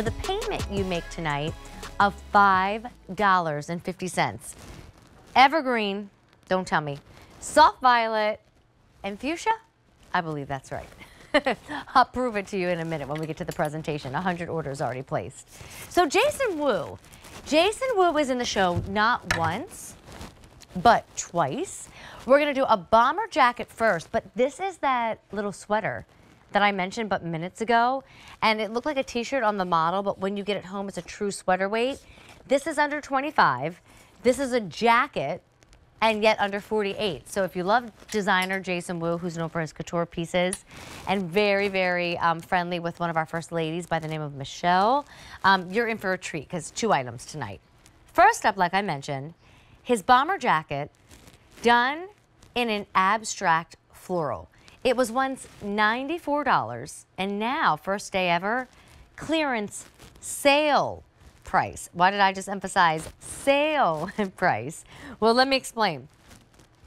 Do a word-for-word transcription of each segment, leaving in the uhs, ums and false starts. for the payment you make tonight of five dollars and fifty cents. Evergreen, don't tell me, soft violet, and fuchsia? I believe that's right. I'll prove it to you in a minute when we get to the presentation. one hundred orders already placed. So Jason Wu. Jason Wu is in the show not once, but twice. We're going to do a bomber jacket first, but this is that little sweater that I mentioned but minutes ago, and it looked like a t-shirt on the model, but when you get it home, it's a true sweater weight. This is under twenty-five. This is a jacket, and yet under forty-eight. So if you love designer Jason Wu, who's known for his couture pieces, and very, very um, friendly with one of our first ladies by the name of Michelle, um, you're in for a treat, because two items tonight. First up, like I mentioned, his bomber jacket done in an abstract floral. It was once ninety-four dollars, and now, first day ever, clearance sale price. Why did I just emphasize sale price? Well, let me explain.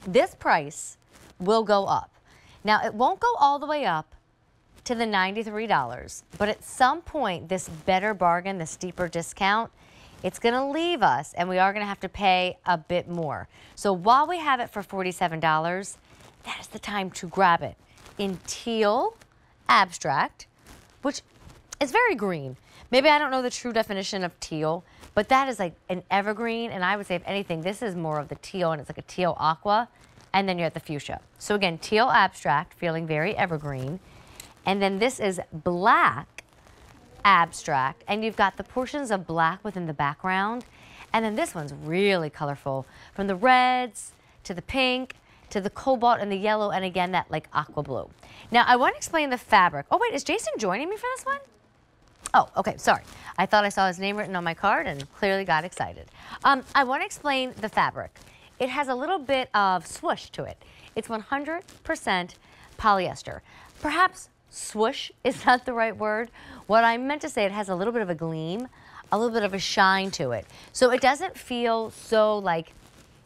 This price will go up. Now, it won't go all the way up to the ninety-three dollars, but at some point, this better bargain, this deeper discount, it's going to leave us, and we are going to have to pay a bit more. So while we have it for forty-seven dollars, that is the time to grab it in teal abstract, which is very green. Maybe I don't know the true definition of teal, but that is like an evergreen, and I would say, if anything, this is more of the teal, and it's like a teal aqua, and then you have the fuchsia. So again, teal abstract, feeling very evergreen, and then this is black abstract, and you've got the portions of black within the background, and then this one's really colorful, from the reds to the pink, to the cobalt and the yellow, and again, that like aqua blue. Now, I want to explain the fabric. Oh, wait, is Jason joining me for this one? Oh, okay, sorry. I thought I saw his name written on my card and clearly got excited. Um, I want to explain the fabric. It has a little bit of swoosh to it. It's one hundred percent polyester. Perhaps swoosh is not the right word. What I meant to say, it has a little bit of a gleam, a little bit of a shine to it. So it doesn't feel so like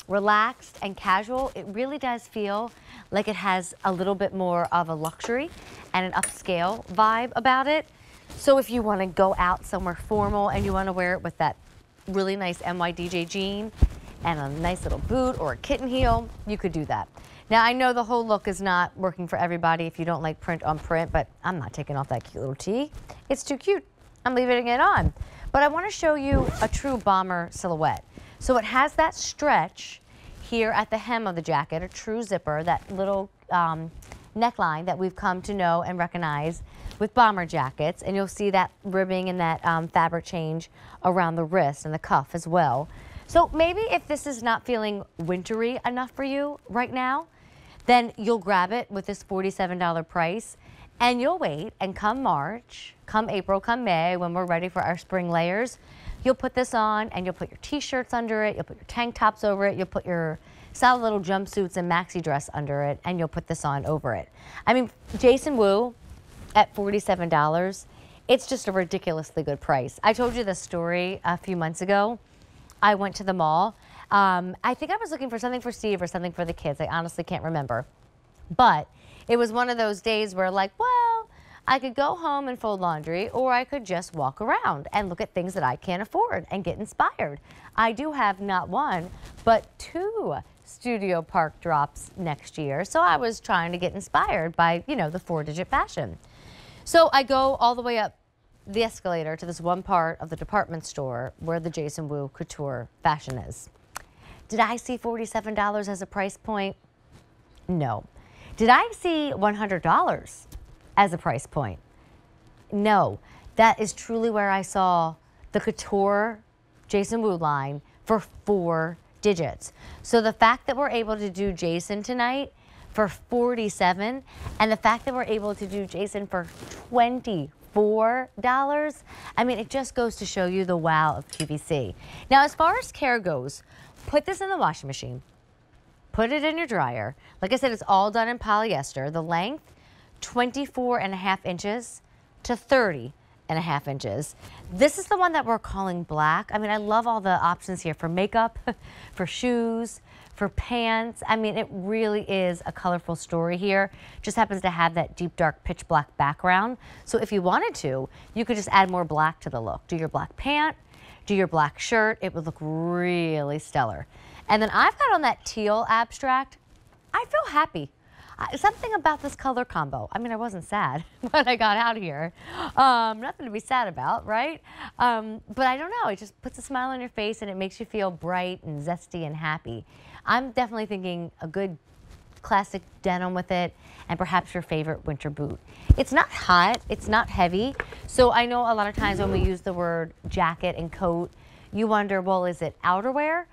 relaxed and casual. It really does feel like it has a little bit more of a luxury and an upscale vibe about it. So if you want to go out somewhere formal and you want to wear it with that really nice N Y D J jean and a nice little boot or a kitten heel, you could do that. Now, I know the whole look is not working for everybody if you don't like print on print, but I'm not taking off that cute little tee. It's too cute. I'm leaving it on. But I want to show you a true bomber silhouette. So it has that stretch here at the hem of the jacket, a true zipper, that little um, neckline that we've come to know and recognize with bomber jackets, and you'll see that ribbing and that um, fabric change around the wrist and the cuff as well. So maybe if this is not feeling wintry enough for you right now, then you'll grab it with this forty-seven dollar price, and you'll wait, and come March, come April, come May, when we're ready for our spring layers, you'll put this on, and you'll put your t-shirts under it, you'll put your tank tops over it, you'll put your solid little jumpsuits and maxi dress under it, and you'll put this on over it. I mean, Jason Wu at forty-seven dollars, it's just a ridiculously good price. I told you this story a few months ago. I went to the mall. Um, I think I was looking for something for Steve or something for the kids. I honestly can't remember. But it was one of those days where, like, well, I could go home and fold laundry, or I could just walk around and look at things that I can't afford and get inspired. I do have not one, but two Studio Park drops next year, so I was trying to get inspired by, you know, the four-digit fashion. So I go all the way up the escalator to this one part of the department store where the Jason Wu couture fashion is. Did I see forty-seven dollars as a price point? No. Did I see one hundred dollars as a price point? No. That is truly where I saw the couture Jason Wu line for four digits. So the fact that we're able to do Jason tonight for forty-seven dollars, and the fact that we're able to do Jason for twenty-four dollars, I mean, it just goes to show you the wow of Q V C. Now, as far as care goes, put this in the washing machine. Put it in your dryer. Like I said, it's all done in polyester. The length, twenty-four and a half inches to thirty and a half inches. This is the one that we're calling black. I mean, I love all the options here for makeup, for shoes, for pants. I mean, it really is a colorful story here. Just happens to have that deep, dark, pitch black background. So if you wanted to, you could just add more black to the look. Do your black pant, do your black shirt. It would look really stellar. And then I've got on that teal abstract. I feel happy. Something about this color combo. I mean, I wasn't sad when I got out of here. Um, nothing to be sad about, right? Um, but I don't know. It just puts a smile on your face and it makes you feel bright and zesty and happy. I'm definitely thinking a good classic denim with it and perhaps your favorite winter boot. It's not hot. It's not heavy. So I know a lot of times when we use the word jacket and coat, you wonder, well, is it outerwear?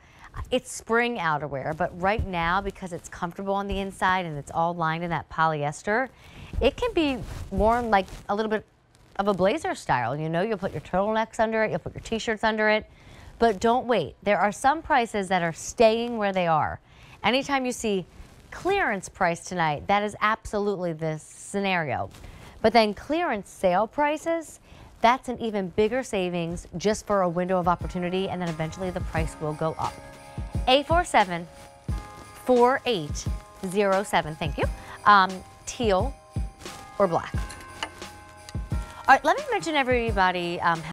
It's spring outerwear, but right now, because it's comfortable on the inside and it's all lined in that polyester, it can be worn like a little bit of a blazer style. You know, you'll put your turtlenecks under it, you'll put your t-shirts under it, but don't wait. There are some prices that are staying where they are. Anytime you see clearance price tonight, that is absolutely the scenario. But then clearance sale prices, that's an even bigger savings just for a window of opportunity, and then eventually the price will go up. eight four seven, four eight zero seven, thank you, um, teal or black. All right, let me mention everybody. Um,